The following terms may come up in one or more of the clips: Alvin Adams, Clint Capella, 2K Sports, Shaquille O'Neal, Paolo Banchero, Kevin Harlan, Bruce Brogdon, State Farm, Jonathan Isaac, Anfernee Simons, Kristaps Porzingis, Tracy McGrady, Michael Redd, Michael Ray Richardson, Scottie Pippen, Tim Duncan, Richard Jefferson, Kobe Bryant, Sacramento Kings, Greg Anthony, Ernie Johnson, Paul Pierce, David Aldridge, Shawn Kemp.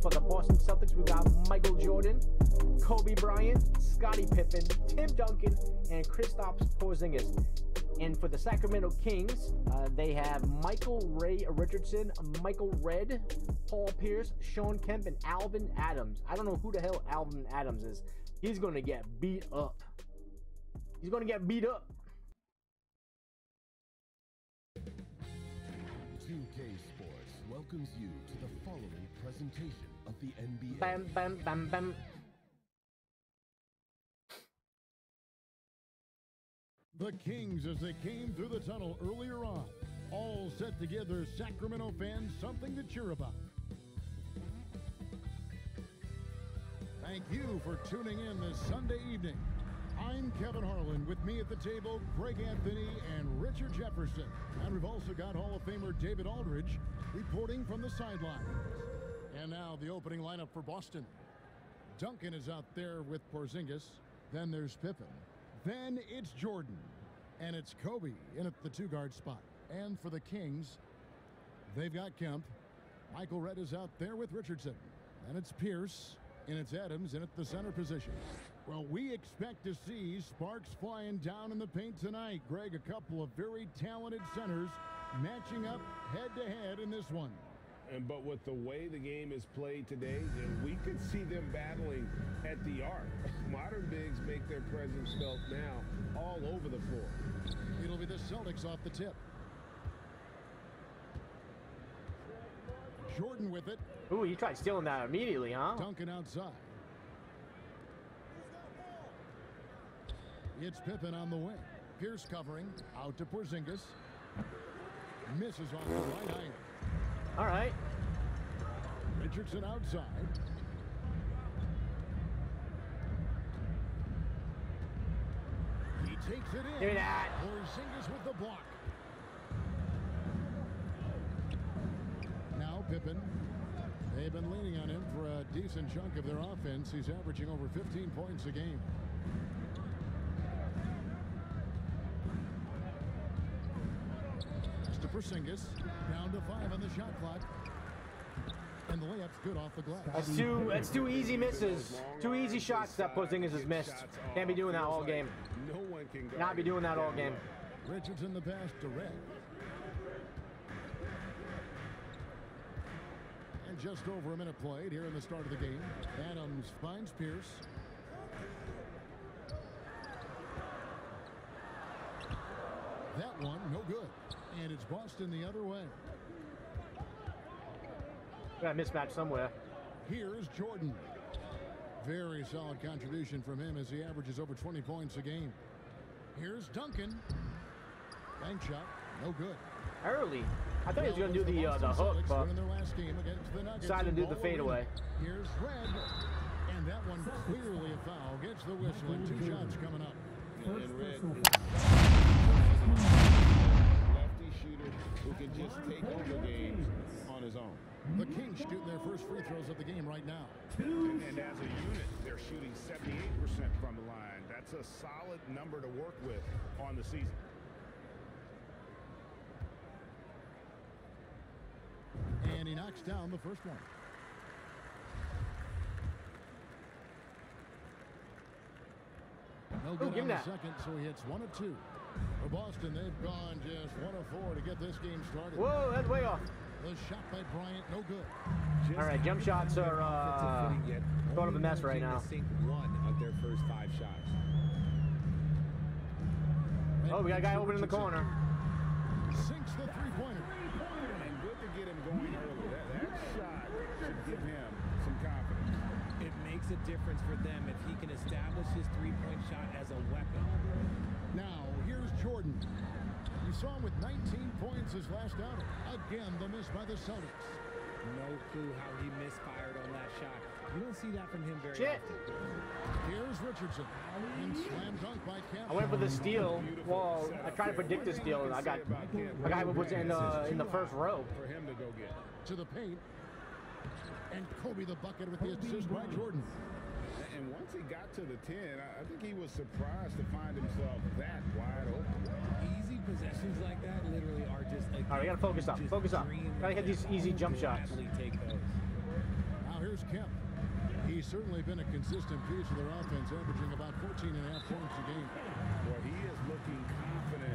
for the Boston Celtics, we got Michael Jordan, Kobe Bryant, Scottie Pippen, Tim Duncan, and Kristaps Porzingis. And for the Sacramento Kings, they have Michael Ray Richardson, Michael Redd, Paul Pierce, Shawn Kemp, and Alvin Adams. I don't know who the hell Alvin Adams is. He's going to get beat up. He's going to get beat up. 2K Sports welcomes you to the following presentation of the NBA. Bam, bam, bam, bam. The Kings, as they came through the tunnel earlier on, all set to give their Sacramento fans something to cheer about. Thank you for tuning in this Sunday evening. I'm Kevin Harlan. With me at the table, Greg Anthony and Richard Jefferson. And we've also got Hall of Famer David Aldridge reporting from the sidelines. And now the opening lineup for Boston. Duncan is out there with Porzingis. Then there's Pippen. Then it's Jordan, and it's Kobe in at the two-guard spot. And for the Kings, they've got Kemp. Michael Redd is out there with Richardson. And it's Pierce, and it's Adams in at the center position. Well, we expect to see sparks flying down in the paint tonight. Greg, a couple of very talented centers matching up head-to-head in this one. But with the way the game is played today, we could see them battling at the arc. Modern bigs make their presence felt now all over the floor. It'll be the Celtics off the tip. Jordan with it. Ooh, he tried stealing that immediately, huh? Duncan outside. It's Pippen on the wing. Pierce covering. Out to Porzingis. Misses off the right iron. All right. Richardson outside. He takes it in. Give me that. Porzingis with the block. Now Pippen. They've been leaning on him for a decent chunk of their offense. He's averaging over 15 points a game. Porzingis down to 5 on the shot clock, and the layup's good off the glass. That's two easy misses, two easy shots that Porzingis has missed. Can't be doing that all game. No one can not be doing that all game. Richardson the pass to Redd, and just over a minute played here in the start of the game. Adams finds Pierce. That one, no good. And it's Boston the other way. Got a mismatch somewhere. Here's Jordan. Very solid contribution from him as he averages over 20 points a game. Here's Duncan. Bank shot, no good. Early. I thought he was going to do the hook, but decided to do the fadeaway. Here's Redd. And that one clearly a foul. Gets the whistle and two shots coming up. And lefty shooter who can just take over games on his own. The Kings shooting their first free throws of the game right now. And as a unit, they're shooting 78% from the line. That's a solid number to work with on the season. And he knocks down the first one. No good on the second, so he hits 1 of 2. For Boston, they've gone just 1 of 4 to get this game started. Whoa, that's way off. The shot by Bryant, no good. All right, jump shots are sort of a mess right now. One of their first 5 shots. Oh, we got a guy open in the corner. Sinks the three-pointer. And good to get him going early. That shot should give him some confidence. It makes a difference for them if he can establish his three-point shot as a weapon. Now, here's Jordan. You saw him with 19 points his last outing. Again, the miss by the Celtics. No clue how he misfired on that shot. You don't see that from him very often. Here's Richardson. And slam dunk by Kemp. I went for the steal. Well, I tried to predict the steal, and I got a guy who was in the first row. For him to go get to the paint. And Kobe the bucket with the assist by Jordan. And once he got to the 10, I think he was surprised to find himself that wide open. Easy possessions like that literally are just like... All right, we got to focus up. Gotta get these easy jump shots. Now here's Bruce Kemp. He's certainly been a consistent piece of their offense, averaging about 14.5 points a game. Well, he is looking confident.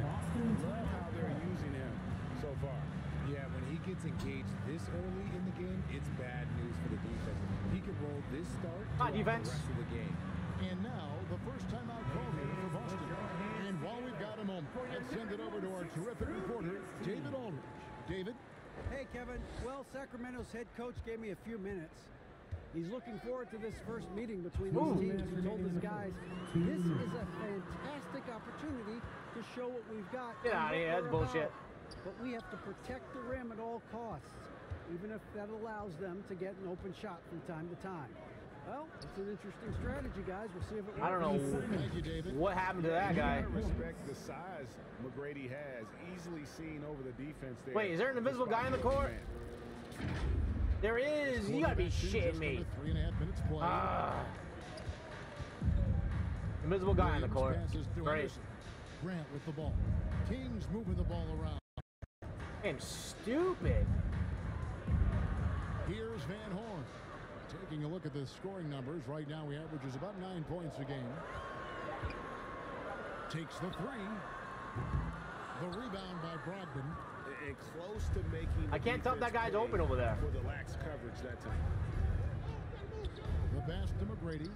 Love how they're using him so far. Yeah, when he gets engaged this early in the game, it's bad news for the defense. He could roll this start to the rest of the game. And now, the first timeout call here for Boston. And while we've got a moment, let's send it over to our terrific reporter, David Aldridge. David? Hey, Kevin. Well, Sacramento's head coach gave me a few minutes. He's looking forward to this first meeting between these teams. He told his guys, this is a fantastic opportunity to show what we've got. Get out of here. That's bullshit. But we have to protect the rim at all costs, even if that allows them to get an open shot from time to time. Well, it's an interesting strategy, guys. We'll see if it works. I don't know. Thank you, David. What happened to that guy. Respect the size McGrady has, easily seen over the defense there. Wait, is there an invisible guy in the court? There is. You gotta be shitting me. 3.5 minutes play. Invisible guy in the court. Great. Grant with the ball. Kings moving the ball around. I'm stupid. Here's Van Horn. Taking a look at the scoring numbers right now, he averages about 9 points a game. Takes the three. The rebound by Brogdon. And close to making. I can't tell if that guy's open over there. For the lax coverage that time. The pass to McGrady.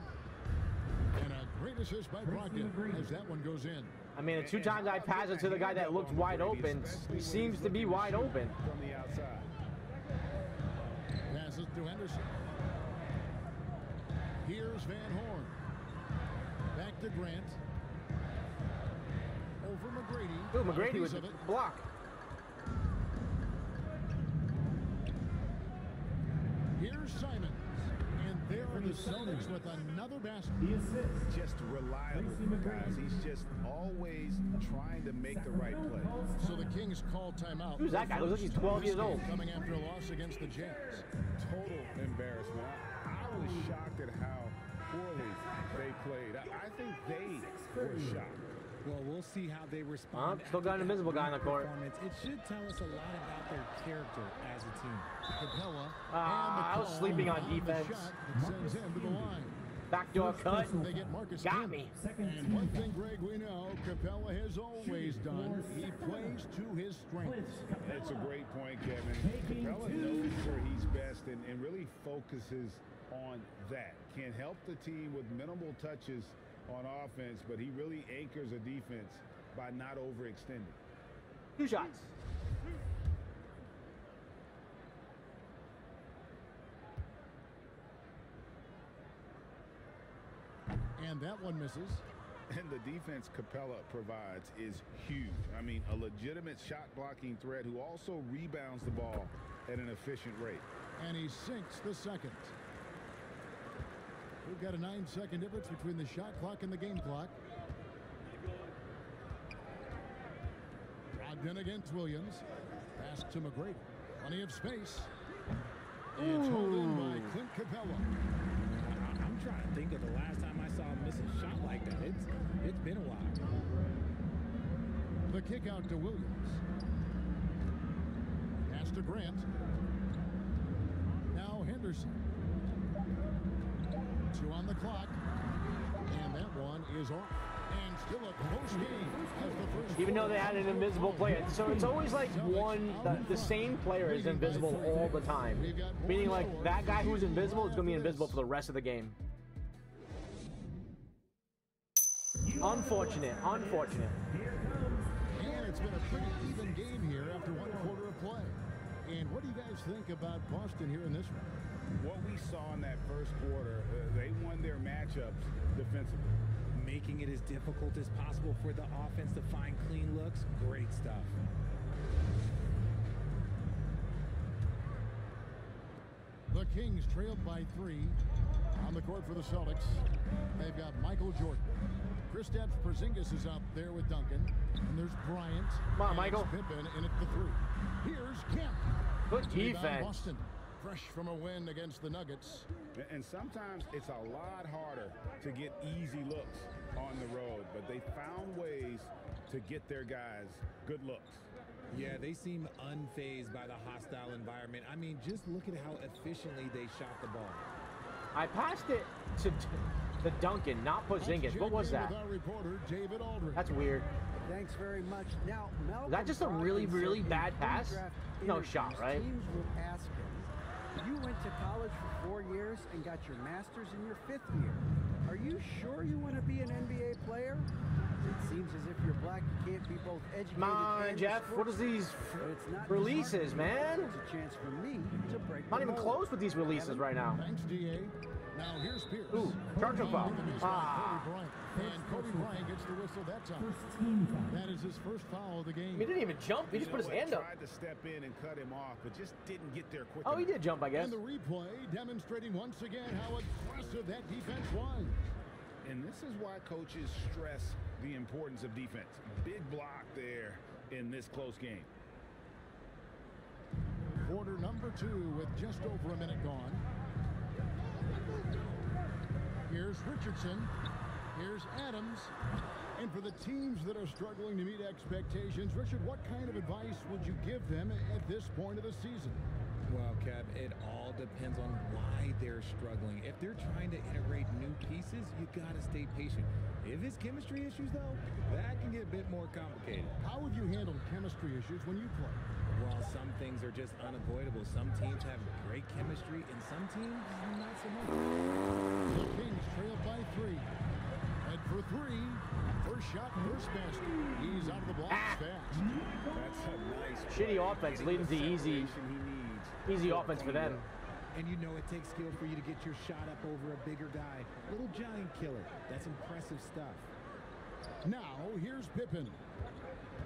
And a great assist by Brogdon as that one goes in. I mean, the two times I pass it to the guy that looked wide open, he seems to be wide open. From the outside. Passes to Henderson. Here's Van Horn. Back to Grant. Over McGrady. Ooh, McGrady with the block. Here's Simons. And there are the Celtics with another basket. The assist. Just reliable, guys. He's just always trying to make the right play. So the Kings call timeout. Who's that guy? Looks like he's 12 years old. Coming after a loss against the Jazz. Total embarrassment. I was shocked at how poorly they played. I think they were shocked. Well, we'll see how they respond. Still got an invisible guy in the court. It should tell us a lot about their character as a team. Capella. I was sleeping on defense. Backdoor cut. They get Marcus got me. And one thing, Greg, we know Capella has always done. He plays to his strengths. That's a great point, Kevin. Capella knows where he's best and really focuses on that. Can help the team with minimal touches on offense, but he really anchors a defense by not overextending. Two shots. And that one misses. And the defense Capella provides is huge. I mean, a legitimate shot blocking threat who also rebounds the ball at an efficient rate. And he sinks the second. We've got a 9-second difference between the shot clock and the game clock. Brogdon against Williams. Pass to McGrady. Plenty of space. It's hauled in by Clint Capella. I'm trying to think of the last time I saw him miss a shot like that. It's been a while. The kick out to Williams. Pass to Grant. Now Henderson. 2 on the clock, and that one is off. And still a close game as the first. Even though they had an invisible player, so it's always like the same player is invisible all the time. Meaning, like that guy who's invisible is going to be invisible for the rest of the game. Unfortunate, unfortunate. And it's been a pretty even game here after one quarter of play. And what do you guys think about Boston here in this one? What we saw in that first quarter, they won their matchups defensively. Making it as difficult as possible for the offense to find clean looks, great stuff. The Kings trailed by 3. On the court for the Celtics, they've got Michael Jordan. Kristaps Porzingis is out there with Duncan. And there's Bryant. Come on, Michael. Pippen in at the 3. Here's Kemp. Good defense. Boston, fresh from a win against the Nuggets. And sometimes it's a lot harder to get easy looks on the road, but they found ways to get their guys good looks. Yeah, they seem unfazed by the hostile environment. I mean, just look at how efficiently they shot the ball. I passed it to Duncan, not Porzingis. What was that? Our reporter, David Aldridge. That's weird. Thanks very much. Now, Malcolm, is that just a really bad pass? No shot, right? Teams will ask him, you went to college for 4 years and got your master's in your 5th year. Are you sure you want to be an NBA player? It seems as if you're black, you can't be both educated. Come on, Jeff. What is these releases, man? It's a chance for me to break. Not even close with these releases right now. Thanks, DA. Now here's Pierce. Ooh, charging foul. And Kobe Bryant gets the whistle that time. That is his first foul of the game. He didn't even jump. He just put his hand up. Tried to step in and cut him off, but just didn't get there quick. Oh, he did jump, I guess. And the replay demonstrating once again how aggressive that defense was. And this is why coaches stress the importance of defense. Big block there in this close game. Quarter number 2 with just over a minute gone. Here's Richardson. Here's Adams. And for the teams that are struggling to meet expectations, Richard, what kind of advice would you give them at this point of the season? Well, Kev, it all depends on why they're struggling. If they're trying to integrate new pieces, you gotta stay patient. If it's chemistry issues, though, that can get a bit more complicated. How would you handle chemistry issues when you play? Well, some things are just unavoidable. Some teams have great chemistry, and some teams not so much. The Kings trail by 3. And for 3, first shot, first basket. He's out of the blocks fast. That's a nice shitty offense leading to easy offense for them. And you know it takes skill for you to get your shot up over a bigger guy. Little giant killer. That's impressive stuff. Now, here's Pippen.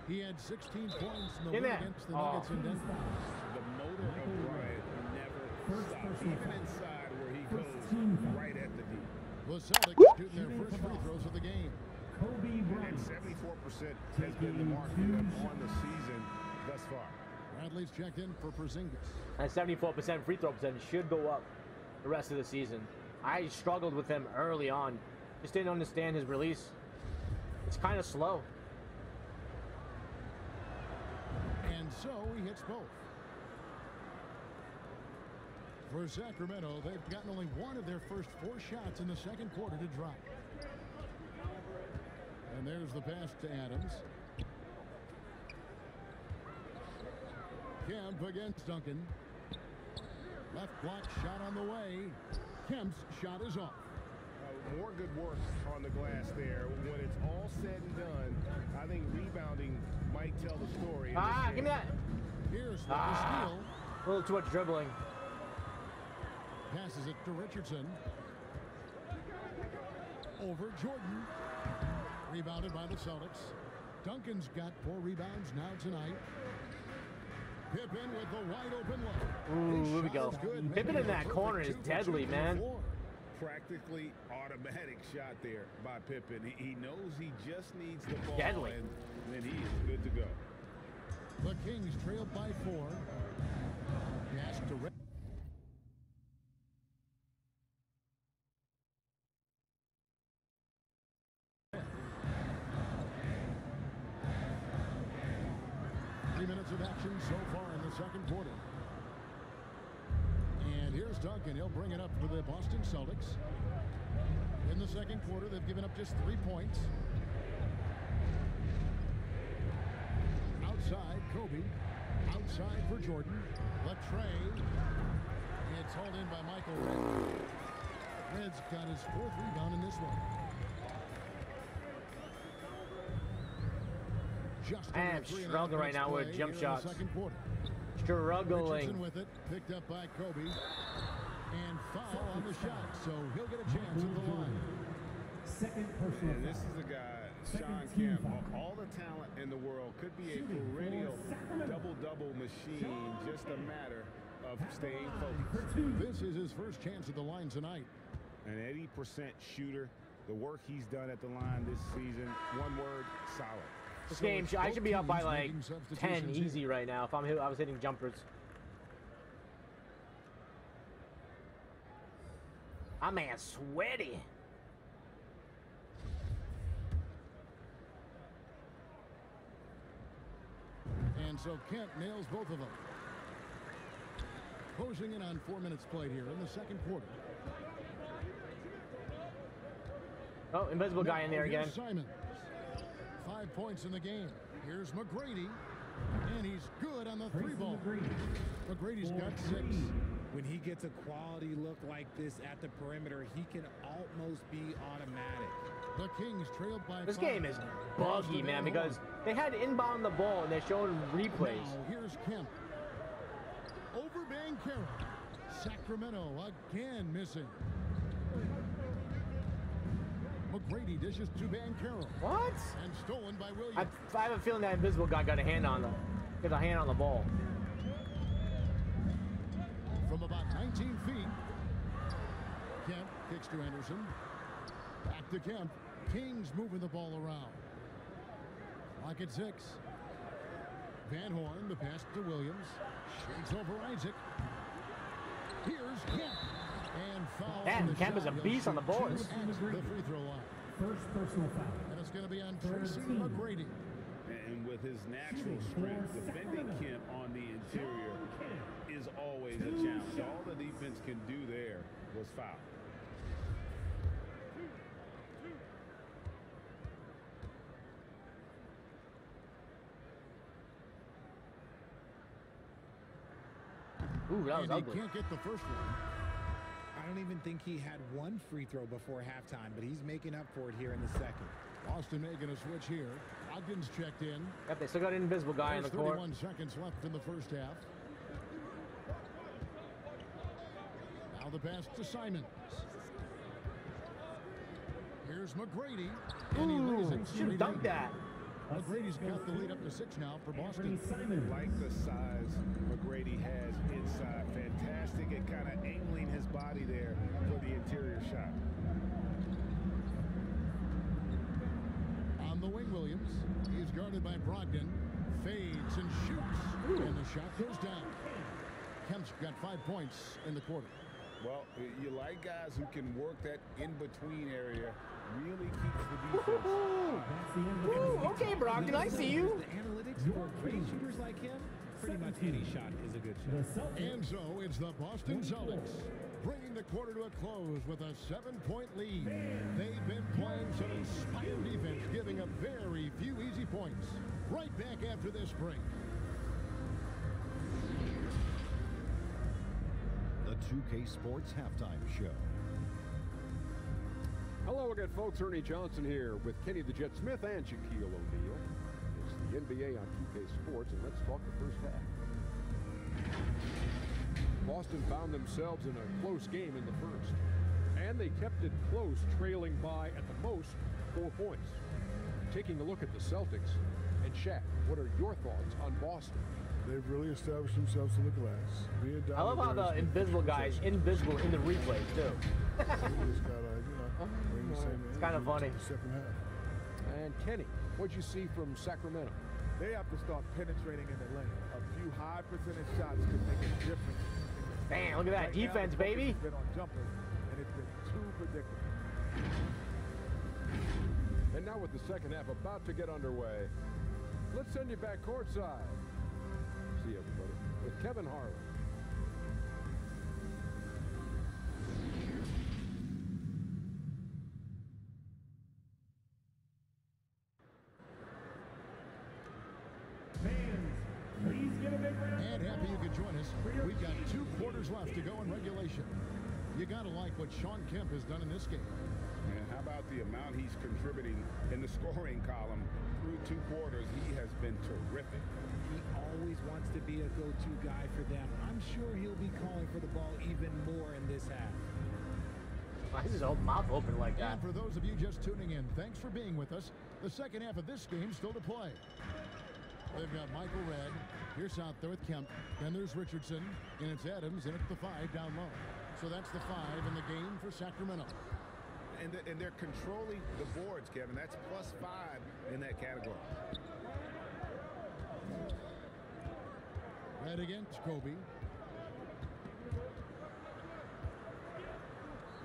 He had 16 points in the win against the Nuggets in Denver. The motor of Bryant never stopped, even inside where he goes right at the deep. The Celtics shooting their first free throws of the game. Kobe Bryant. 74% has been the mark on the season thus far. Bradley's checked in for Porzingis. And 74% free throw percentage should go up the rest of the season. I struggled with him early on. Just didn't understand his release. It's kind of slow. And so he hits both. For Sacramento, they've gotten only one of their first 4 shots in the second quarter to drop. And there's the pass to Adams. Kemp against Duncan. Left block shot on the way. Kemp's shot is off. More good work on the glass there. When it's all said and done, I think rebounding might tell the story. Give me that. Here's the steal. A little too much dribbling. Passes it to Richardson. Over Jordan. Rebounded by the Celtics. Duncan's got 4 rebounds now tonight. Pippen with the wide open look. Ooh, here we go. Pippen in that corner is deadly, man. Practically automatic shot there by Pippen. He knows he just needs the ball. Deadly. And then he is good to go. The Kings trailed by 4. Pass to Redd. Of action so far in the second quarter. And here's Duncan. He'll bring it up for the Boston Celtics. In the second quarter, they've given up just 3 points. Outside, Kobe. Outside for Jordan. Latrell. It's hauled in by Michael Redd. Redd's got his 4th rebound in this one. I am struggling right now with jump shots. Struggling. With it, picked up by Kobe. And foul on the shot, so he'll get a chance at the line. And this is the guy, Shawn Kemp, of all the talent in the world, could be a perennial double-double machine, just a matter of staying focused. This is his first chance at the line tonight. An 80% shooter. The work he's done at the line this season, one word, solid. This game, I should be up by like 10 easy right now if I was hitting jumpers. My man sweaty. And and so Kemp nails both of them. Closing in on 4 minutes played here in the second quarter. Oh, invisible guy in there again. Simons. 5 points in the game. Here's McGrady, and he's good on the three ball. McGrady's got six. When he gets a quality look like this at the perimeter, he can almost be automatic. The Kings trailed by this five. Game is buggy, man, because they had to inbound the ball and they're showing replays. Now, here's Kemp. Over Banchero. Sacramento again missing. McGrady dishes to Banchero. What? And stolen by Williams. I have a feeling that invisible guy got a hand on them. Got a hand on the ball. From about 19 feet, Kemp kicks to Anderson. Back to Kemp. Kings moving the ball around. Lock at six. Van Horn, the pass to Williams. Shakes over Isaac. Here's Kemp. And foul. Damn, Kemp is a beast on the boards. The free throw line. First personal foul. And it's going to be on Tracy McGrady. And with his natural strength, defending Kemp on the interior is always a challenge. All the defense can do there was foul. Ooh, that was ugly. He can't get the first one. I don't even think he had one free throw before halftime, but he's making up for it here in the second. Boston making a switch here. Ogden's checked in. Yep, they still got an invisible guy in the court. 31 seconds left in the first half. Now the pass to Simons. Here's McGrady. Ooh, should have dunked that. McGrady's got the lead up to six now for Boston. Like the size McGrady has inside. Fantastic at kind of angling his body there for the interior shot. On the wing, Williams. He's guarded by Brogdon. Fades and shoots. Ooh. And the shot goes down. Kemp's got 5 points in the quarter. Well, you like guys who can work that in-between area. Really keeps the defense. Ooh, okay, Brogdon, I see you. The analytics for pretty shooters like him, pretty much any shot is a good shot. And so it's the Boston Celtics bringing the quarter to a close with a 7-point lead. They've been playing some inspired defense, giving up very few easy points. Right back after this break. 2K Sports Halftime Show. Hello again, folks. Ernie Johnson here with Kenny the Jet Smith and Shaquille O'Neal. It's the NBA on 2K Sports, and let's talk the first half. Boston found themselves in a close game in the first, and they kept it close, trailing by, at the most, 4 points. Taking a look at the Celtics, and Shaq, what are your thoughts on Boston? They've really established themselves in the glass. I love how the invisible guy is invisible in the replay, too. It's kind of funny. And Kenny, what'd you see from Sacramento? They have to start penetrating in the lane. A few high percentage shots could make a difference. Damn, look at that defense, baby. It's been on jumpers, and it's been too predictable. And now with the second half about to get underway, let's send you back courtside. Everybody, with Kevin Harlan. Fans, please get a big round. And happy you could join us. We've got 2 quarters left to go in regulation. You gotta like what Shawn Kemp has done in this game. And how about the amount he's contributing in the scoring column through 2 quarters? He has been terrific. He always wants to be a go-to guy for them. I'm sure he'll be calling for the ball even more in this half. Why is his old mouth open like that? And for those of you just tuning in, thanks for being with us. The second half of this game still to play. They've got Michael Redd. Here's out there with Kemp. Then there's Richardson. And it's Adams. And it's the 5 down low. So that's the 5 in the game for Sacramento. And they're controlling the boards, Kevin. That's +5 in that category. Right against Kobe.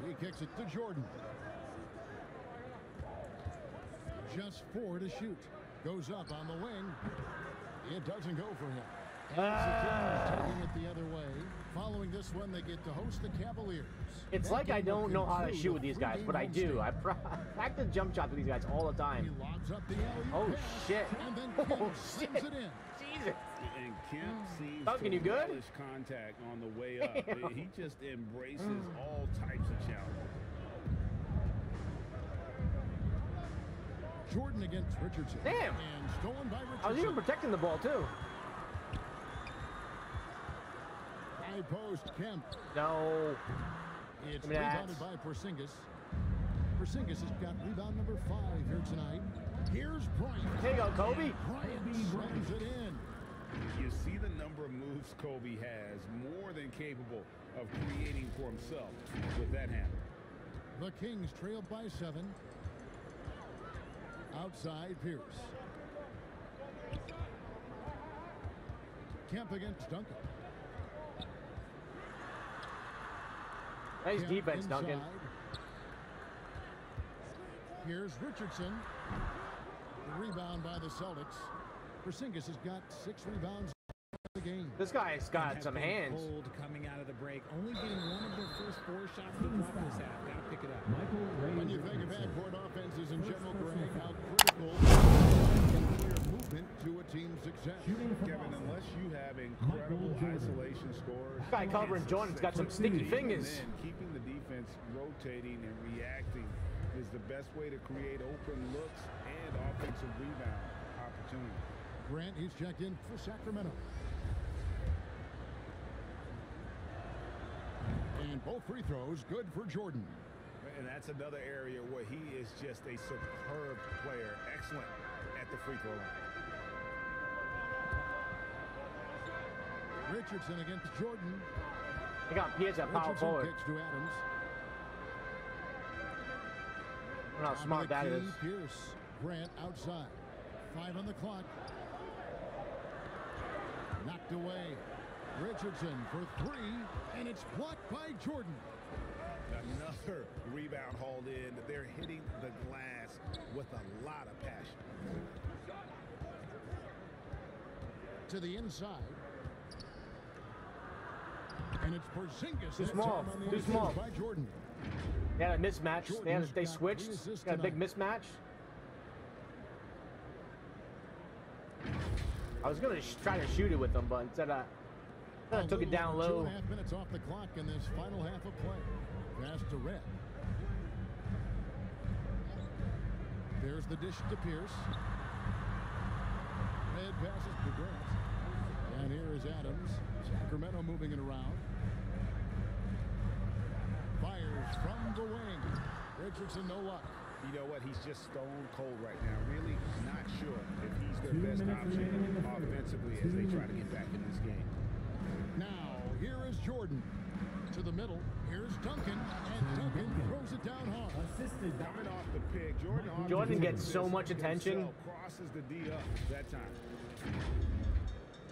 He kicks it to Jordan. Just 4 to shoot. Goes up on the wing. It doesn't go for him. Taking it the other way. Following this one, they get to host the Cavaliers. It's like I don't know how to shoot with these guys, but I do. I practice jump shots with these guys all the time. Oh shit! Oh shit! Jesus! And Kemp Duncan, you good? Contact on the way up. Damn. He just embraces all types of challenges. Jordan against Richardson. Damn! And stolen by Richardson. I was even protecting the ball too. High post, Kemp. No. It's rebounded by Porzingis. Porzingis has got rebound number 5 here tonight. Here's Bryant. Here you go, Kobe. Bryant slams it in. You see the number of moves Kobe has, more than capable of creating for himself with that handle. The Kings trailed by 7. Outside Pierce. Kemp against Duncan. Nice defense, Duncan. Here's Richardson. The rebound by the Celtics. Porzingis has got 6 rebounds in the game. This guy's got some hands. Coming out of the break, only getting one of their first 4 shots to drop this half. Got to pick it up. Michael Ray. When you think of half-court offenses in general, Greg, how critical to a team's success. Kevin, unless you have incredible isolation scores. This guy covering Jordan's got some sticky fingers. And keeping the defense rotating and reacting is the best way to create open looks and offensive rebound opportunity. Grant, he's checked in for Sacramento. And both free throws good for Jordan. And that's another area where he is just a superb player. Excellent at the free throw line. Richardson against Jordan. They got Pierce at power forward. Kicks to Adams. I don't know how smart that is. Pierce, Grant outside. 5 on the clock. Knocked away. Richardson for 3, and it's blocked by Jordan. Another rebound hauled in. They're hitting the glass with a lot of passion. To the inside. And it's Porzingis. Too small. Too small. By Jordan. They had a mismatch. They switched. Got a big mismatch. I was going to try to shoot it with them, but instead I took it down low. 2.5 minutes off the clock in this final half of play. Pass to Redd. There's the dish to Pierce. Redd passes to Grant. And here is Adams. Sacramento moving it around. Fires from the wing. Richardson, no luck. You know what? He's just stone cold right now. Really not sure if he's their best option offensively as they try to get back in this game. Now, here is Jordan. To the middle. Here's Duncan. And Duncan throws it down hard. Assisted. Coming off the pick. Jordan gets so much attention. Crosses the D up that time.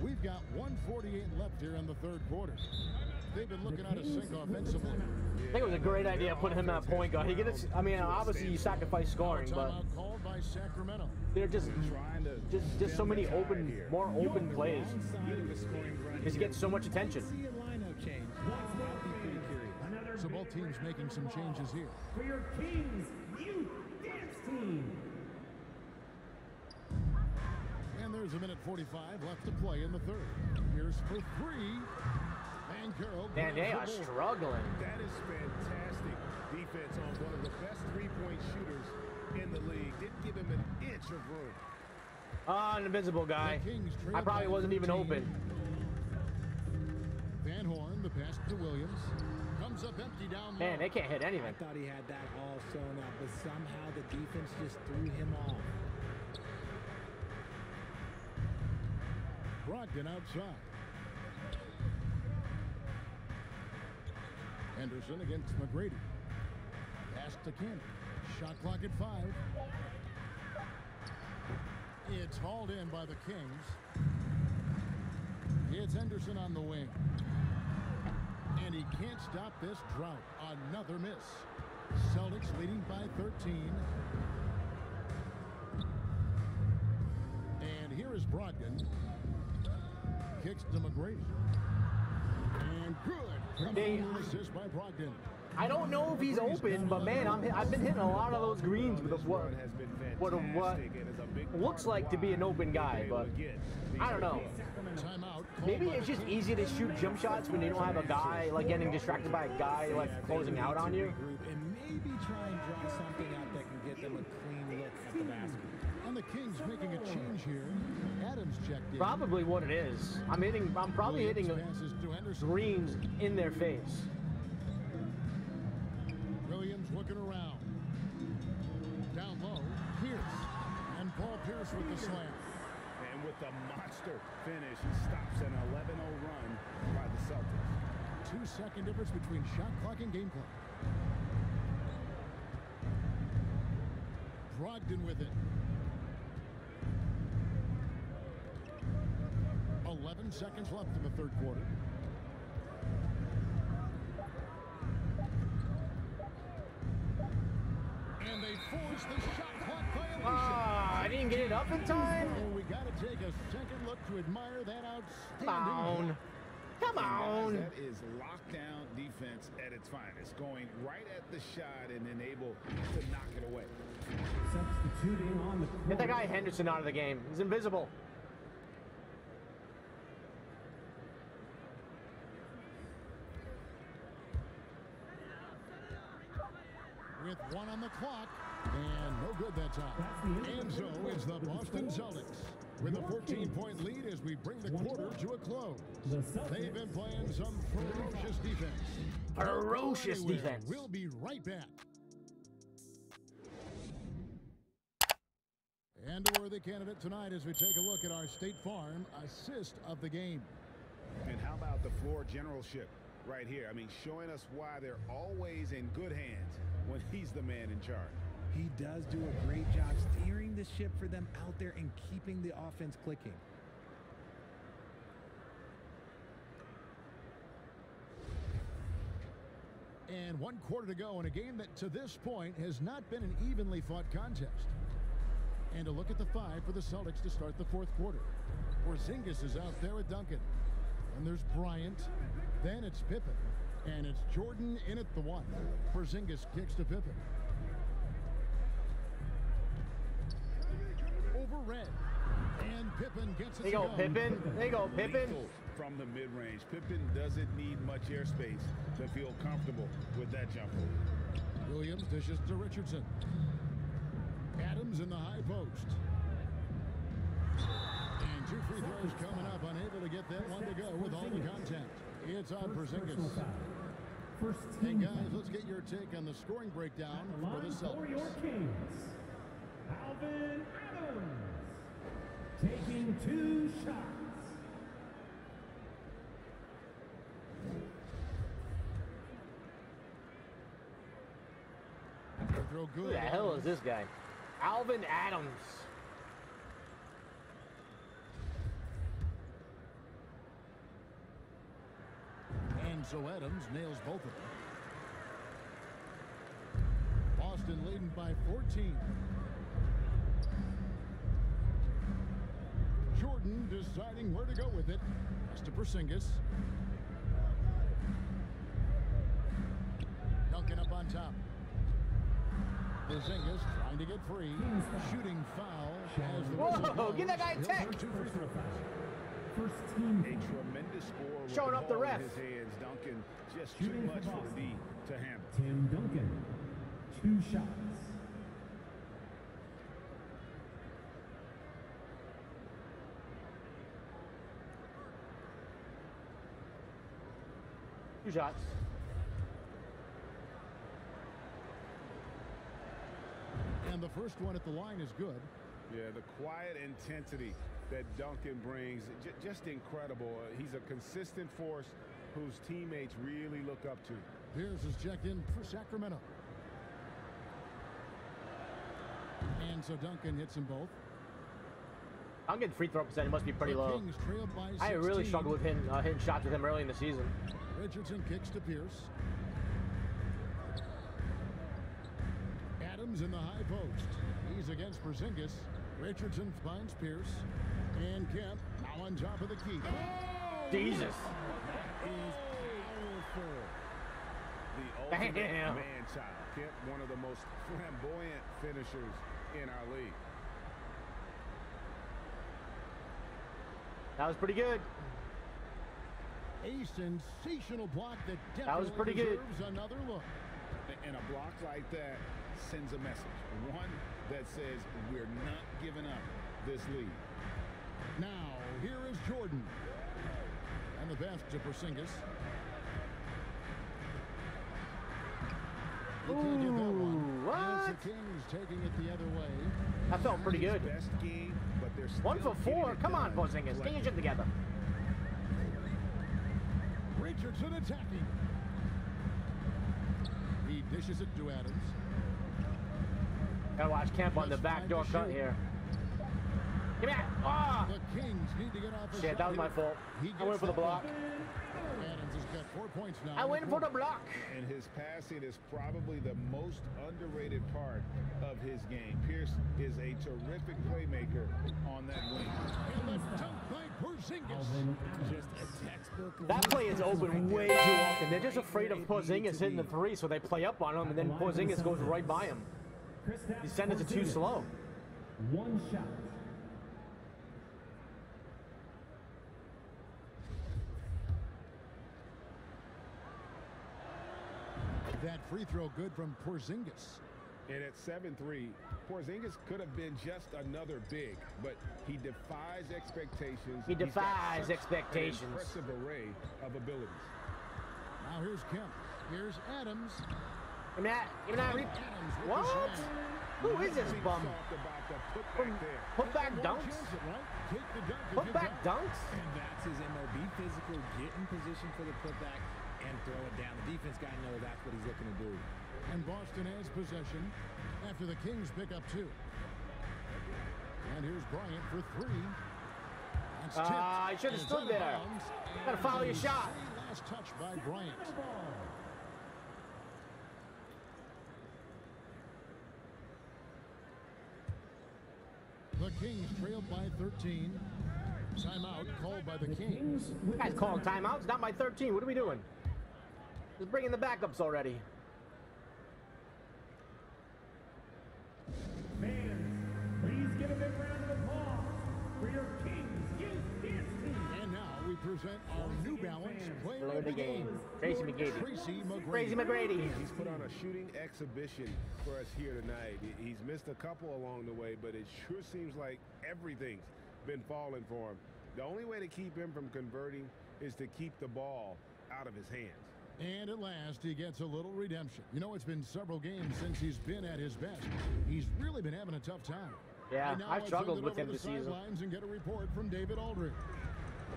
We've got 148 left here in the third quarter. They've been looking out of sync offensively. I think it was a great idea putting him at point guard. He gets, I mean, obviously you sacrifice scoring, but they're just so many open, more open plays. He gets so much attention. So both teams making some changes here. For your Kings, you dance team. And there's a minute 45 left to play in the third. Here's for 3. And they are struggling. That is fantastic defense on one of the best three-point shooters in the league. Didn't give him an inch of room. An invisible guy. I probably wasn't even open. Van Horn, the pass to Williams. Comes up empty down. Man, they can't hit anything. I thought he had that all sewn up, but somehow the defense just threw him off. Brogdon outside. Anderson against McGrady. Pass to Kemp. Shot clock at 5. It's hauled in by the Kings. It's Henderson on the wing. And he can't stop this drought. Another miss. Celtics leading by 13. And here is Brogdon. kicks to McGrady. And good. Assist by Brogdon. I don't know if he's open, but man, I've been hitting a lot of those greens with what looks like to be an open guy, but I don't know. Maybe it's just easy to shoot jump shots when you don't have a guy, like getting distracted by a guy, like closing out on you. And maybe try and draw something out that can get them a clean look at the basket. And the Kings making a change here. Adams checked in. Probably what it is. I'm probably hitting greens in their face. Looking around. Down low, Pierce. And Paul Pierce with the slam. And with the monster finish, he stops an 11-0 run by the Celtics. 2-second difference between shot clock and game clock. Brogdon with it. 11 seconds left in the third quarter. I didn't get it up in time. Oh, we got to take a second look to admire that outstanding. Come on. That is lockdown defense at its finest, going right at the shot and then able to knock it away. Substituting on the. Get that guy Henderson out of the game. He's invisible. With one on the clock. And no good that time. And so is the Boston Celtics with a 14-point lead as we bring the quarter to a close. They've been playing some ferocious defense. Ferocious defense. We'll be right back. And a worthy candidate tonight as we take a look at our State Farm assist of the game. And how about the floor generalship right here? I mean, showing us why they're always in good hands when he's the man in charge. He does do a great job steering the ship for them out there and keeping the offense clicking. And one quarter to go in a game that to this point has not been an evenly fought contest. And a look at the five for the Celtics to start the fourth quarter. Porzingis is out there with Duncan. And there's Bryant. Then it's Pippen. And it's Jordan in at the one. Porzingis kicks to Pippen. Red. And Pippen gets it. They go Pippen. They go Pippen. From the mid-range. Pippen doesn't need much airspace to feel comfortable with that jumper. Williams dishes to Richardson. Adams in the high post. And two free throws coming up, unable to get that one to go with all the contact. It's on Porzingis. Hey guys, let's get your take on the scoring breakdown for the Celtics. Alvin Adams taking two shots. Who the hell is this guy? Alvin Adams. And so Adams nails both of them. Boston leading by 14. Jordan deciding where to go with it. That's to Porzingis. Duncan up on top. Porzingis trying to get free. Shooting foul. Whoa! Give that guy a tech. First team. A tremendous score. Showing up the ref. His hands. Duncan just too much for the D to handle. Tim Duncan. Two shots. Two shots. And the first one at the line is good. Yeah, the quiet intensity that Duncan brings, just incredible. He's a consistent force whose teammates really look up to. Pierce is checked in for Sacramento. And so Duncan hits them both. Duncan's free throw percentage must be pretty low. I really struggled with hitting shots with him early in the season. Richardson kicks to Pierce. Adams in the high post. He's against Porzingis. Richardson finds Pierce. And Kemp on top of the key. Oh, Jesus. That is powerful. The ultimate man child. Kemp, one of the most flamboyant finishers in our league. That was pretty good. A sensational block that definitely deserves another look. And a block like that sends a message. One that says we're not giving up this lead. Now, here is Jordan. And the pass to Porzingis. Ooh, what? The Kings taking it the other way. That felt pretty good. Best game, but they're 1 for 4. Come on, Porzingis. Get your shit together. Richardson attacking. He dishes it to Adams. Gotta watch Kemp on the backdoor cut here. Give me that. Ah! Oh. Shit, that was my fault. I went for the block. Adams has got 4 points now. I went for the block. And his passing is probably the most underrated part of his game. Pierce is a terrific playmaker on that wing. That play is open way too often. They're just afraid of Porzingis hitting the three, so they play up on him, and then Porzingis goes right by him. His sentence is too slow. One shot. That free throw good from Porzingis. And at 7-3, Porzingis could have been just another big, but he defies expectations. He defies expectations. An impressive array of abilities. Now here's Kemp. Here's Adams. And that, what? Who is this bum? Put back dunks? Put back dunks? And that's his MLB physical. Get in position for the putback and throw it down. The defense guy knows that's what he's looking to do. And Boston has possession after the Kings pick up two. And here's Bryant for three. I should have stood there. Gotta follow your shot. Last touch by Bryant. The Kings trailed by 13. Timeout called by the Kings. You guys calling timeouts? Not by 13. What are we doing? Just bringing the backups already. Present our New Balance player of the game, Tracy McGrady. He's put on a shooting exhibition for us here tonight. He's missed a couple along the way, but it sure seems like everything's been falling for him. The only way to keep him from converting is to keep the ball out of his hands. And at last, he gets a little redemption. You know, it's been several games since he's been at his best. He's really been having a tough time. Yeah, I've struggled with him this season. And get a report from David Aldridge.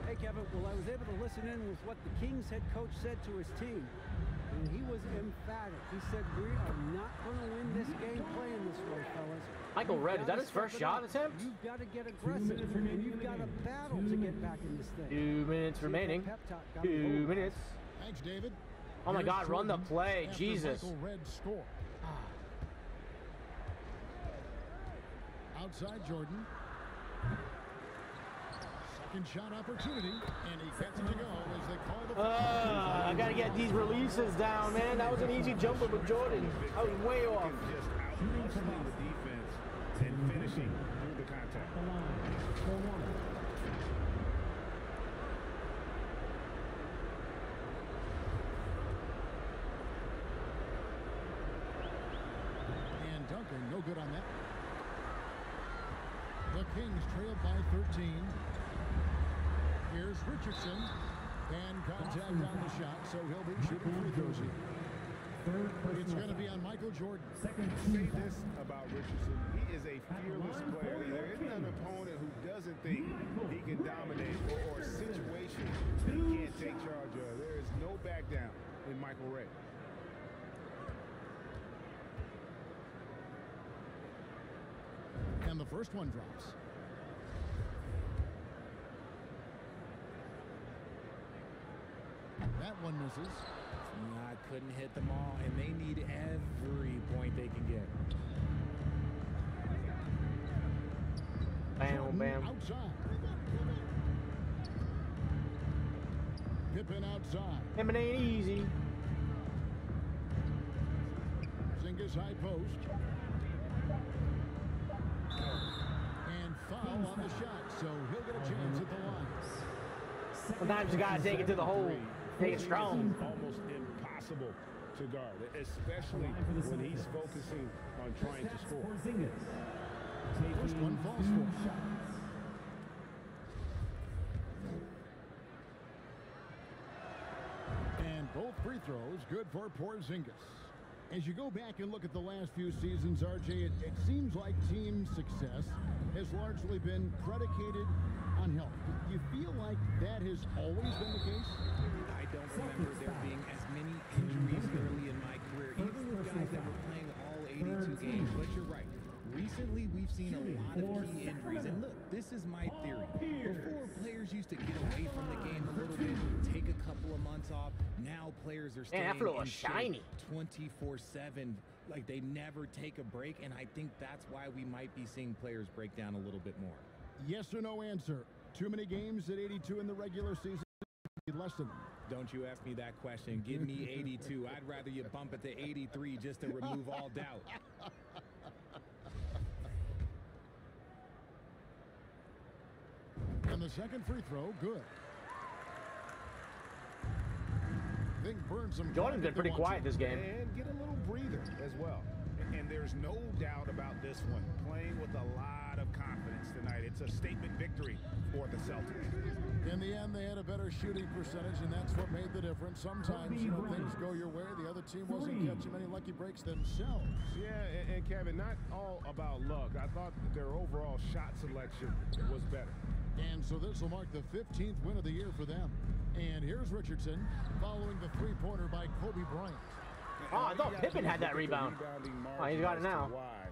Hey, Kevin. Well, I was able to listen in with what the Kings head coach said to his team, and he was emphatic. He said, we are not going to win this game playing this way, fellas. Michael Redd, is that his first shot attempt? You've got to get aggressive, and you've got to battle to get back in this thing. 2 minutes remaining. 2 minutes. Thanks, David. Oh, my God, run the play. Jesus. Michael Redd score. Outside Jordan. Shot opportunity, and he gets it to go as they call the I gotta get these releases down, man. That was an easy jumper with Jordan. I was way off. Just out-wrestling the defense and finishing through the contact. And Duncan, no good on that. The Kings trailed by 13. Here's Richardson, and contact on the shot, so he'll be shooting free throws here. It's going to be on Michael Jordan. Say this about Richardson. He is a fearless player. There isn't an opponent who doesn't think he can dominate or a situation he can't take charge of. There is no back down in Michael Ray. And the first one drops. That one misses. I couldn't hit them all, and they need every point they can get. Bam, bam. Outside. Pippen outside. Him and ain't easy. Porzingis high post. And foul on the shot, so he'll get a chance at the line. Sometimes you gotta take it to the hole. Take it strong. Almost impossible to guard, especially when he's focusing on trying to score. First one falls for shots. Both free throws good for Porzingis. As you go back and look at the last few seasons, RJ, it seems like team success has largely been predicated on health. Do you feel like that has always been the case? I don't remember there being as many injuries early in my career. Even the guys that were playing all 82 games, but you're right. Recently, we've seen a lot of key injuries, and look, this is my theory. Before, players used to get away from the game a little bit, take a couple of months off. Now players are staying in shape 24/7, like they never take a break, and I think that's why we might be seeing players break down a little bit more. Yes or no answer. Too many games at 82 in the regular season. Less than them. Don't you ask me that question. Give me 82. I'd rather you bump it to 83 just to remove all doubt. And the second free throw, good. I think Burns and Jordan's been pretty quiet this game. And get a little breather as well. And there's no doubt about this one. Playing with a lot of confidence tonight. It's a statement victory for the Celtics. In the end, they had a better shooting percentage, and that's what made the difference. Sometimes, you know, things go your way. The other team wasn't catching many lucky breaks themselves. Yeah, and Kevin, not all about luck. I thought their overall shot selection was better. And so this will mark the 15th win of the year for them. And here's Richardson following the three-pointer by Kobe Bryant. Oh, I thought Pippen had that rebound. Oh, he's got it now. Why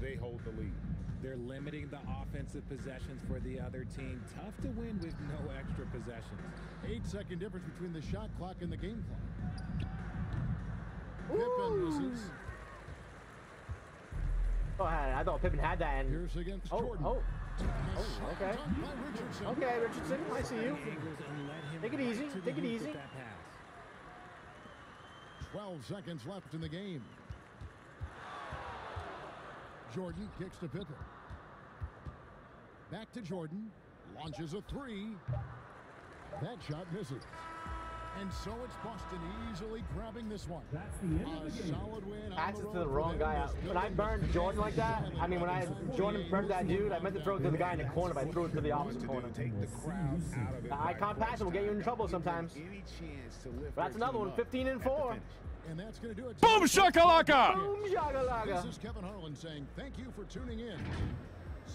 they hold the lead. They're limiting the offensive possessions for the other team. Tough to win with no extra possessions. 8-second difference between the shot clock and the game clock. Pippen misses. Oh, I thought Pippen had that. And here's against Jordan. Oh, okay. Okay, Richardson, I see you. Take it easy. Take it easy. 12 seconds left in the game. Jordan kicks to Pippen. Back to Jordan. Launches a three. That shot misses. And so it's Boston easily grabbing this one. That's the end of the game. Solid win. That's to the wrong guy out. When I burned Jordan like that, I mean, when I Jordan burned that dude, I meant to throw it to the guy in the corner, but I threw it to the opposite corner. I can't pass it. We'll get you in trouble sometimes. But that's another one. 15 and 4. And that's going to do it. Boom shakalaka. Boom shakalaka. This is Kevin Harlan saying thank you for tuning in.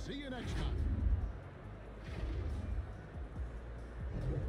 See you next time.